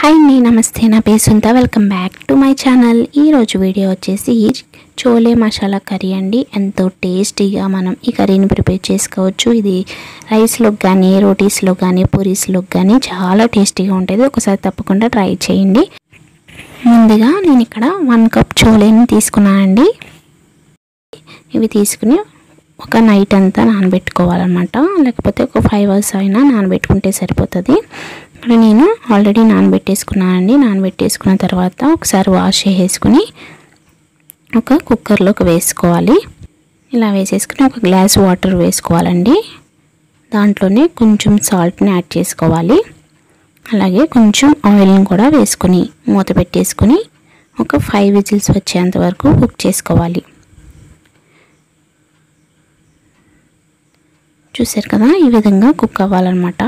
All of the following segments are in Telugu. హాయ్ అండి, నమస్తే. నా పేరు సుంత. Welcome back to my channel. ఈరోజు వీడియో వచ్చేసి చోలే మసాలా కర్రీ అండి. ఎంతో టేస్టీగా మనం ఈ కర్రీని ప్రిపేర్ చేసుకోవచ్చు. ఇది రైస్లోకి కానీ, రోటీస్లోకి కానీ, పూరీస్లోకి కానీ చాలా టేస్టీగా ఉంటుంది. ఒకసారి తప్పకుండా ట్రై చేయండి. ముందుగా నేను ఇక్కడ 1 కప్ చోలేని తీసుకున్నానండి. ఇవి తీసుకుని ఒక నైట్ అంతా నానబెట్టుకోవాలన్నమాట. లేకపోతే ఒక 5 hours అయినా నానబెట్టుకుంటే సరిపోతుంది. ఇక్కడ నేను ఆల్రెడీ నానబెట్టేసుకున్నానండి. నానబెట్టేసుకున్న తర్వాత ఒకసారి వాష్ చేసుకుని ఒక కుక్కర్లోకి వేసుకోవాలి. ఇలా వేసేసుకుని ఒక గ్లాస్ వాటర్ వేసుకోవాలండి. దాంట్లోనే కొంచెం సాల్ట్ని యాడ్ చేసుకోవాలి. అలాగే కొంచెం ఆయిల్ని కూడా వేసుకుని మూత పెట్టేసుకుని ఒక 5 whistles వచ్చేంత వరకు కుక్ చేసుకోవాలి. చూసారు కదా, ఈ విధంగా కుక్ అవ్వాలన్నమాట.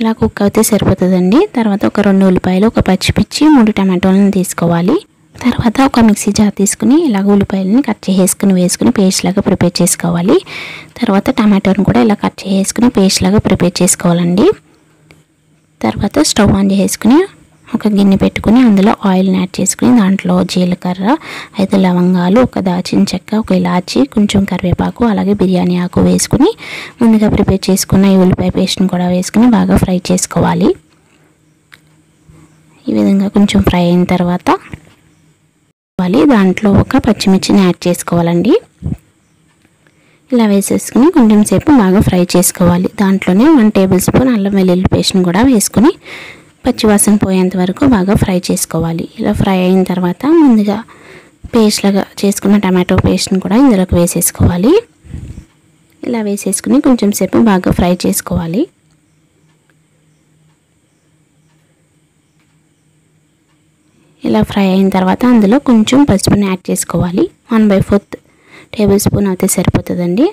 ఇలా కుక్ అయితే సరిపోతుందండి. తర్వాత ఒక 2 ఉల్లిపాయలు, ఒక పచ్చిమిర్చి, 3 టమాటోలను తీసుకోవాలి. తర్వాత ఒక మిక్సీ జార్ తీసుకుని ఇలాగ ఉల్లిపాయలని కట్ చేసుకుని వేసుకుని పేస్ట్ లాగా ప్రిపేర్ చేసుకోవాలి. తర్వాత టమాటోని కూడా ఇలా కట్ చేసుకుని పేస్ట్ లాగా ప్రిపేర్ చేసుకోవాలండి. తర్వాత స్టవ్ ఆన్ చేసుకుని ఒక గిన్నె పెట్టుకుని అందులో ఆయిల్ని యాడ్ చేసుకుని దాంట్లో జీలకర్ర, 5 లవంగాలు, ఒక దాచిన చెక్క, ఒక ఇలాచి, కొంచెం కరివేపాకు, అలాగే బిర్యానీ ఆకు వేసుకుని ముందుగా ప్రిపేర్ చేసుకున్న ఈ ఉల్లిపాయ పేస్ట్ని కూడా వేసుకుని బాగా ఫ్రై చేసుకోవాలి. ఈ విధంగా కొంచెం ఫ్రై అయిన తర్వాత దాంట్లో ఒక పచ్చిమిర్చిని యాడ్ చేసుకోవాలండి. ఇలా వేసేసుకుని కొంచెం సేపు బాగా ఫ్రై చేసుకోవాలి. దాంట్లోనే 1 tablespoon అల్లం వెల్లుల్లి పేస్ట్ని కూడా వేసుకుని పచ్చివాసన పోయేంత వరకు బాగా ఫ్రై చేసుకోవాలి. ఇలా ఫ్రై అయిన తర్వాత ముందుగా పేస్ట్ లాగా చేసుకున్న టమాటో పేస్ట్ని కూడా ఇందులోకి వేసేసుకోవాలి. ఇలా వేసేసుకుని కొంచెం సేపు బాగా ఫ్రై చేసుకోవాలి. ఇలా ఫ్రై అయిన తర్వాత అందులో కొంచెం పసుపుని యాడ్ చేసుకోవాలి. 1/4 tablespoon అయితే సరిపోతుందండి.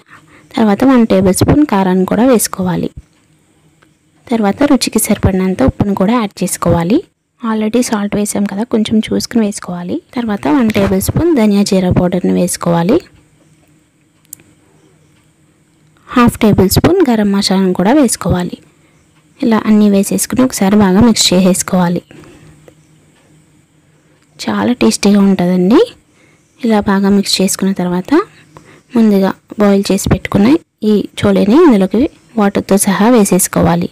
తర్వాత 1 tablespoon కారాన్ని కూడా వేసుకోవాలి. తర్వాత రుచికి సరిపడినంత ఉప్పును కూడా యాడ్ చేసుకోవాలి. ఆల్రెడీ సాల్ట్ వేసాం కదా, కొంచెం చూసుకుని వేసుకోవాలి. తర్వాత 1 tablespoon ధనియా జీరా పౌడర్ని వేసుకోవాలి. 1/2 tablespoon గరం మసాలాను కూడా వేసుకోవాలి. ఇలా అన్నీ వేసేసుకుని ఒకసారి బాగా మిక్స్ చేసేసుకోవాలి. చాలా టేస్టీగా ఉంటుందండి. ఇలా బాగా మిక్స్ చేసుకున్న తర్వాత ముందుగా బాయిల్ చేసి పెట్టుకున్న ఈ చోలేని ఇందులోకి వాటర్తో సహా వేసేసుకోవాలి.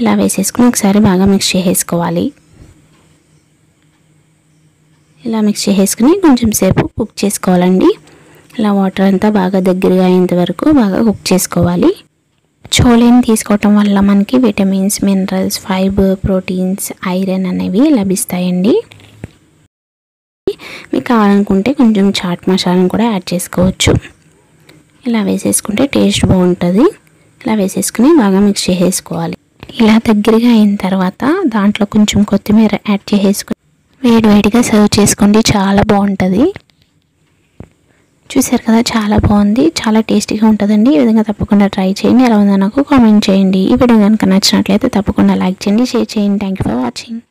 ఇలా వేసేసుకుని ఒకసారి బాగా మిక్స్ చేసేసుకోవాలి. ఇలా మిక్స్ చేసేసుకుని కొంచెం సేపు కుక్ చేసుకోవాలండి. ఇలా వాటర్ అంతా బాగా దగ్గరగా అయ్యేంత వరకు బాగా కుక్ చేసుకోవాలి. చోలేని తీసుకోవటం వల్ల మనకి vitamins, minerals, fibre, proteins, iron అనేవి లభిస్తాయండి. మీకు కావాలనుకుంటే కొంచెం చాట్ మసాలాను కూడా యాడ్ చేసుకోవచ్చు. ఇలా వేసేసుకుంటే టేస్ట్ బాగుంటుంది. ఇలా వేసేసుకుని బాగా మిక్స్ చేసేసుకోవాలి. ఇలా దగ్గరగా అయిన తర్వాత దాంట్లో కొంచెం కొత్తిమీర యాడ్ చేసేసుకుని వేడివేడిగా సర్వ్ చేసుకోండి. చాలా బాగుంటుంది. చూసారు కదా, చాలా బాగుంది, చాలా టేస్టీగా ఉంటుందండి. ఈ విధంగా తప్పకుండా ట్రై చేయండి. ఎలా ఉందో నాకు కామెంట్ చేయండి. ఈ వీడియో కనుక నచ్చినట్లయితే తప్పకుండా లైక్ చేయండి, షేర్ చేయండి. Thank you for watching.